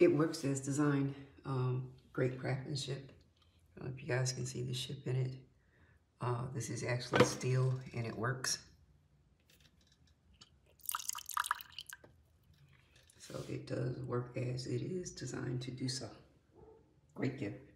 it works as designed. Great craftsmanship. If you guys can see the ship in it. This is actually steel and it works. So it does work as it is designed to do so. Great gift.